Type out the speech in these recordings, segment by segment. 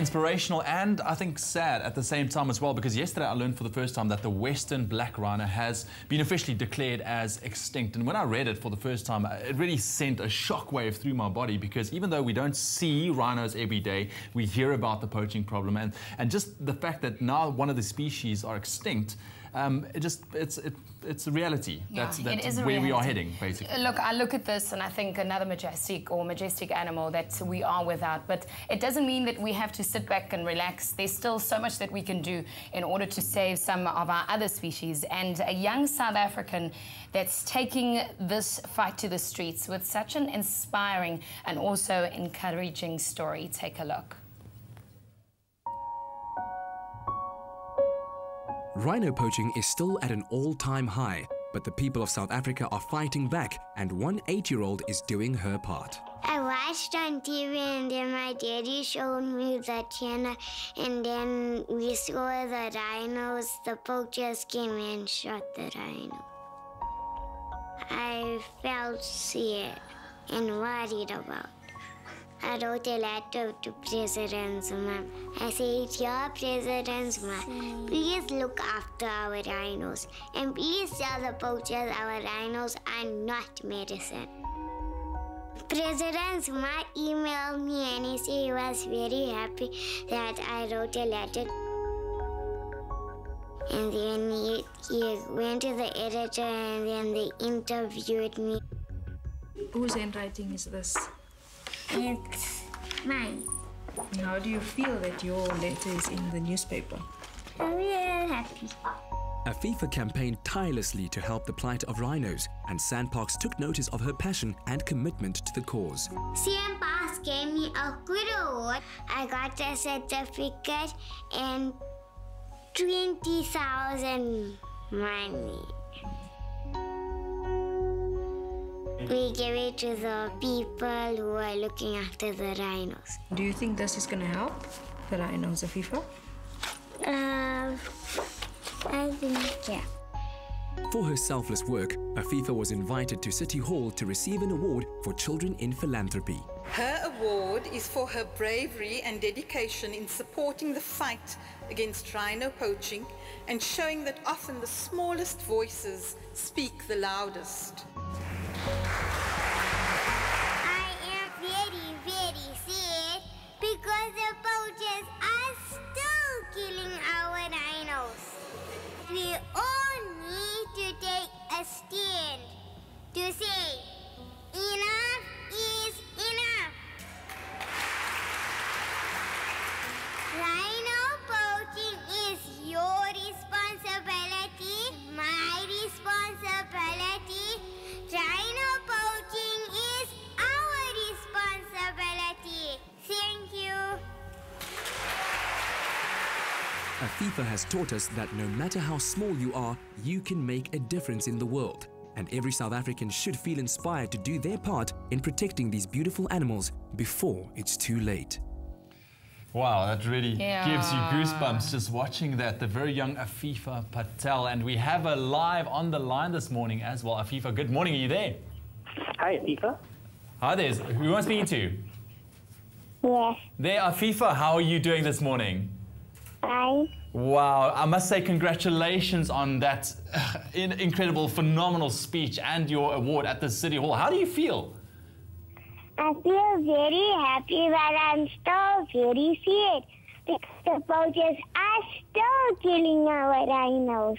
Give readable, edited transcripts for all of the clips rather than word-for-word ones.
inspirational and, I think, sad at the same time as well, because yesterday I learned for the first time that the western black rhino has been officially declared as extinct. And when I read it for the first time, it really sent a shockwave through my body, because even though we don't see rhinos every day, we hear about the poaching problem. And just the fact that now one of the species are extinct, it's a reality. Yeah, that's where reality. We are heading, basically. Look, I look at this and I think another majestic animal that we are without, but it doesn't mean that we have to sit back and relax. There's still so much that we can do in order to save some of our other species. And a young South African that's taking this fight to the streets with such an inspiring and also encouraging story. Take a look. Rhino poaching is still at an all-time high, but the people of South Africa are fighting back, and one 8-year-old is doing her part. I watched on TV and then my daddy showed me the channel, and then we saw the rhinos. The poachers came and shot the rhino. I felt sad and worried about it. I wrote a letter to President Zuma. I said, "Dear President Zuma, please look after our rhinos and please tell the poachers our rhinos are not medicine." President Zuma emailed me and he said he was very happy that I wrote a letter. And then he went to the editor and then they interviewed me. Whose handwriting is this? It's mine. How do you feel that your letter is in the newspaper? I'm really happy. Afeefah campaigned tirelessly to help the plight of rhinos, and SANParks took notice of her passion and commitment to the cause. SANParks gave me a good award. I got a certificate and 20,000 money. We give it to the people who are looking after the rhinos. Do you think this is going to help the rhinos, Afeefah? I think, yeah. For her selfless work, Afeefah was invited to City Hall to receive an award for children in philanthropy. Her award is for her bravery and dedication in supporting the fight against rhino poaching and showing that often the smallest voices speak the loudest. I am very, very sad because the poachers are still killing our rhinos. We all need to take a stand to say enough is enough. Rhino poaching is your responsibility, my responsibility. Rhino poaching is our responsibility. Thank you. Afeefah has taught us that no matter how small you are, you can make a difference in the world. And every South African should feel inspired to do their part in protecting these beautiful animals before it's too late. Wow, that really gives you goosebumps just watching that. The very young Afeefah Patel. And we have her live on the line this morning as well. Afeefah, good morning. Are you there? Hi, Afeefah. Hi there. Who am I speaking to? Yeah. There, Afeefah. How are you doing this morning? Hi. Wow. I must say congratulations on that incredible, phenomenal speech and your award at the City Hall. How do you feel? I feel very happy, but I'm still very sad because the poachers are still killing our rhinos.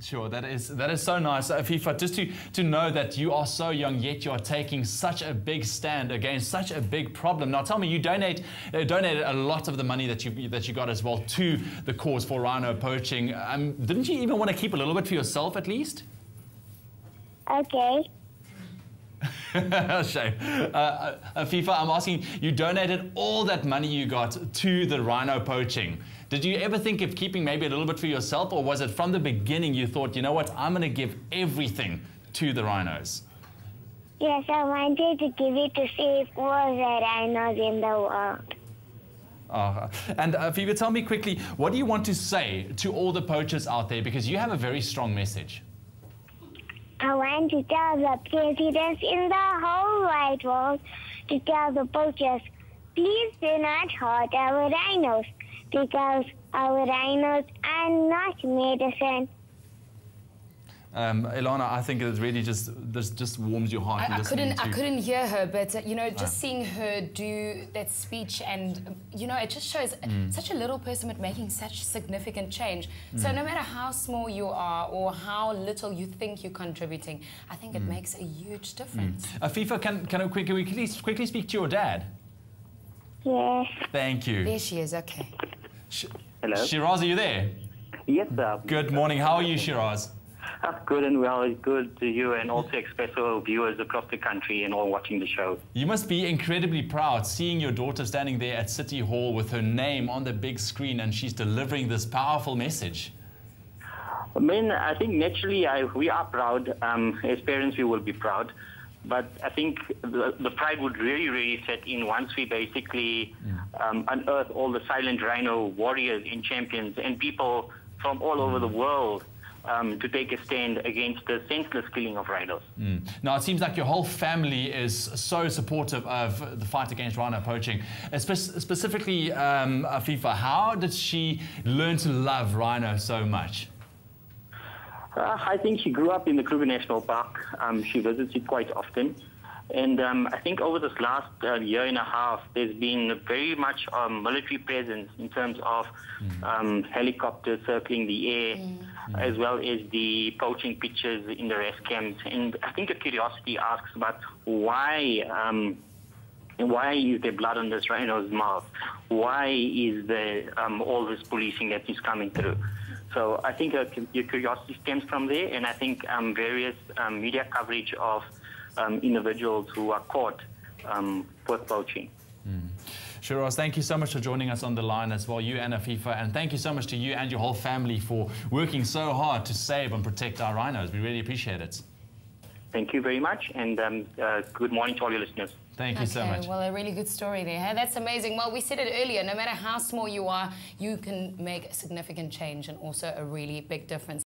Sure, that is so nice, Afeefah, just to know that you are so young, yet you are taking such a big stand against such a big problem. Now, tell me, you donated a lot of the money that you got as well to the cause for rhino poaching. Didn't you even want to keep a little bit for yourself, at least? Okay. Shame. Afeefah, I'm asking, you donated all that money you got to the rhino poaching. Did you ever think of keeping maybe a little bit for yourself, or was it from the beginning you thought, you know what, I'm going to give everything to the rhinos? Yes, I wanted to give it to save all the rhinos in the world. And Afeefah, tell me quickly, what do you want to say to all the poachers out there? Because you have a very strong message. I want to tell the presidents in the whole wide world to tell the poachers, Please do not hurt our rhinos, because our rhinos are not medicine. Elana, I think it really just warms your heart. I couldn't hear her, but you know, just seeing her do that speech, and you know, it just shows such a little person but making such significant change. So no matter how small you are or how little you think you're contributing, I think it makes a huge difference. Afeefah, can we quickly speak to your dad? Yes. Thank you. There she is. Okay. Hello. Shiraz, are you there? Yes, sir. Good morning. How are you, Shiraz? That's good and well. It's good to you, and also express all viewers across the country and all watching the show. You must be incredibly proud seeing your daughter standing there at City Hall with her name on the big screen, and she's delivering this powerful message. I mean, I think naturally we are proud. As parents, we will be proud. But I think the pride would really, really set in once we basically unearth all the silent rhino warriors and champions and people from all over the world to take a stand against the senseless killing of rhinos. Now, it seems like your whole family is so supportive of the fight against rhino poaching. Specifically, Afeefah, how did she learn to love rhino so much? I think she grew up in the Kruger National Park. She visits it quite often. And I think over this last year and a half, there's been very much military presence in terms of helicopters circling the air, as well as the poaching pictures in the rest camps. And I think the curiosity asks about why is there blood on this rhino's mouth? Why is there all this policing that is coming through? So I think your curiosity stems from there, and I think various media coverage of individuals who are caught for poaching. Shiraz, thank you so much for joining us on the line as well, you and Afeefah, and thank you so much to you and your whole family for working so hard to save and protect our rhinos. We really appreciate it. Thank you very much, and good morning to all your listeners. Thank you so much. Well, a really good story there. Hey? That's amazing. Well, we said it earlier, no matter how small you are, you can make a significant change and also a really big difference.